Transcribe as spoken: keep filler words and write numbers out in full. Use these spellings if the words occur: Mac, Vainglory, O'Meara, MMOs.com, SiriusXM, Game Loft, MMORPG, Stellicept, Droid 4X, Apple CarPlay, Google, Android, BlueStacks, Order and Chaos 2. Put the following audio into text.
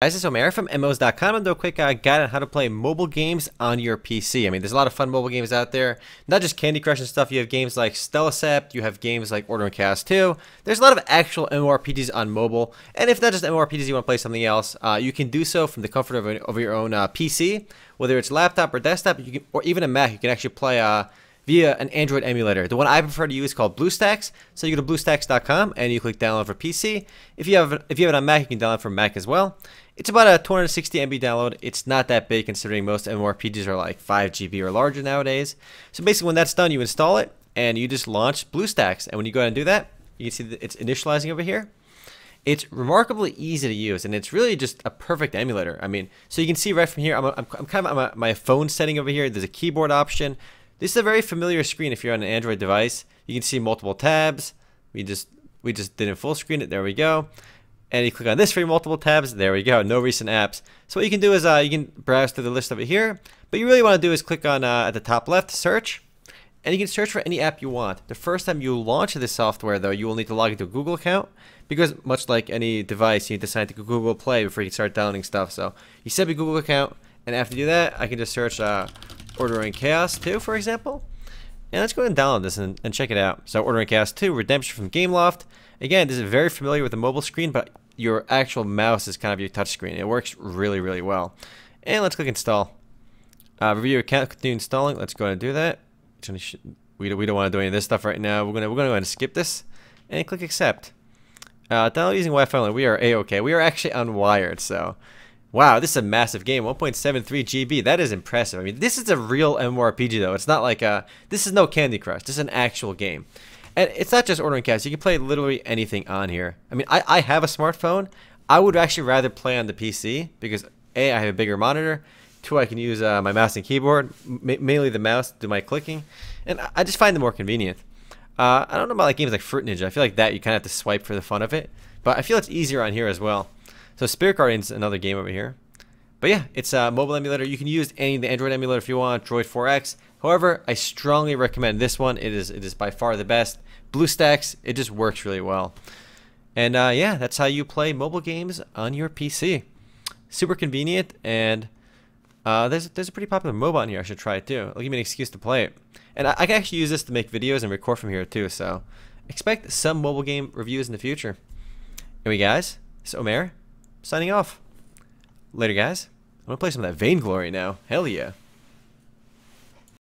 Guys, this is O'Meara from M M Os dot com. I'm doing a quick uh, guide on how to play mobile games on your P C. I mean, there's a lot of fun mobile games out there. Not just Candy Crush and stuff. You have games like Stellicept. You have games like Order and Chaos two. There's a lot of actual M M O R P Gs on mobile. And if not just M M O R P Gs, you want to play something else, uh, you can do so from the comfort of, an, of your own uh, P C. Whether it's laptop or desktop, you can, or even a Mac, you can actually play uh, via an Android emulator. The one I prefer to use is called BlueStacks. So you go to BlueStacks dot com and you click download for P C. If you have if you have it on Mac, you can download for Mac as well. It's about a two hundred sixty megabyte download. It's not that big considering most M M O R P Gs are like five gigabytes or larger nowadays. So basically when that's done, you install it and you just launch BlueStacks. And when you go ahead and do that, you can see that it's initializing over here. It's remarkably easy to use and it's really just a perfect emulator. I mean, so you can see right from here, I'm, I'm, I'm kind of on my phone setting over here. There's a keyboard option. This is a very familiar screen if you're on an Android device. You can see multiple tabs. We just, we just didn't full screen it, there we go. And you click on this for your multiple tabs. There we go. No recent apps. So what you can do is uh, you can browse through the list over here. But you really want to do is click on uh, at the top left, search. And you can search for any app you want. The first time you launch this software, though, you will need to log into a Google account. Because much like any device, you need to sign to Google Play before you can start downloading stuff. So you set up your Google account. And after you do that, I can just search uh, Order and Chaos two, for example. And let's go ahead and download this and, and check it out. So Order and Chaos two, Redemption from Game Loft. Again, this is very familiar with the mobile screen, but your actual mouse is kind of your touch screen. It works really, really well. And let's click install. Uh, review your account, continue installing. Let's go ahead and do that. We don't, we don't want to do any of this stuff right now. We're gonna we're gonna go ahead and skip this and click accept. Uh, download using Wi-Fi only. We are A-OK. We are actually unwired. So, wow, this is a massive game. one point seven three gigabytes. That is impressive. I mean, this is a real M M O R P G though. It's not like a this is no Candy Crush. This is an actual game. And it's not just Order and Chaos. You can play literally anything on here. I mean, I, I have a smartphone. I would actually rather play on the P C because, A, I have a bigger monitor. Two, I can use uh, my mouse and keyboard, ma mainly the mouse, to do my clicking. And I just find them more convenient. Uh, I don't know about like games like Fruit Ninja. I feel like that you kind of have to swipe for the fun of it. But I feel it's easier on here as well. So Spirit Guardian is another game over here. But yeah, it's a mobile emulator. You can use any of the Android emulator if you want, Droid four X. However, I strongly recommend this one. It is it is by far the best. BlueStacks, it just works really well. And uh, yeah, that's how you play mobile games on your P C. Super convenient, and uh, there's, there's a pretty popular mobile on here. I should try it too. It'll give me an excuse to play it. And I, I can actually use this to make videos and record from here too, so expect some mobile game reviews in the future. Anyway guys, this is O'Meara, signing off. Later guys, I'm gonna play some of that Vainglory now. Hell yeah.